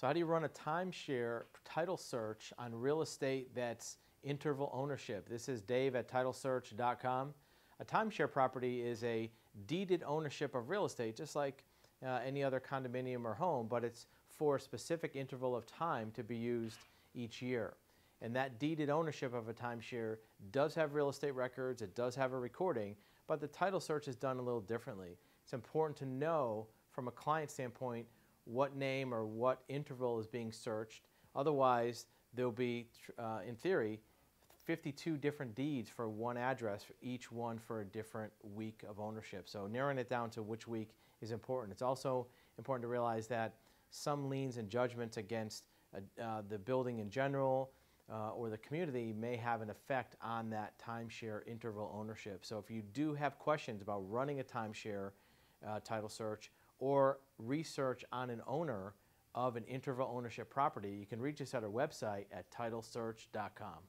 So how do you run a timeshare title search on real estate that's interval ownership? This is Dave at TitleSearch.com. A timeshare property is a deeded ownership of real estate, just like any other condominium or home, but it's for a specific interval of time to be used each year. And that deeded ownership of a timeshare does have real estate records, it does have a recording, but the title search is done a little differently. It's important to know from a client standpoint what name or what interval is being searched. Otherwise, there'll be, in theory, 52 different deeds for one address, each one for a different week of ownership. So narrowing it down to which week is important. It's also important to realize that some liens and judgments against the building in general, or the community may have an effect on that timeshare interval ownership. So if you do have questions about running a timeshare title search or research on an owner of an interval ownership property, you can reach us at our website at titlesearch.com.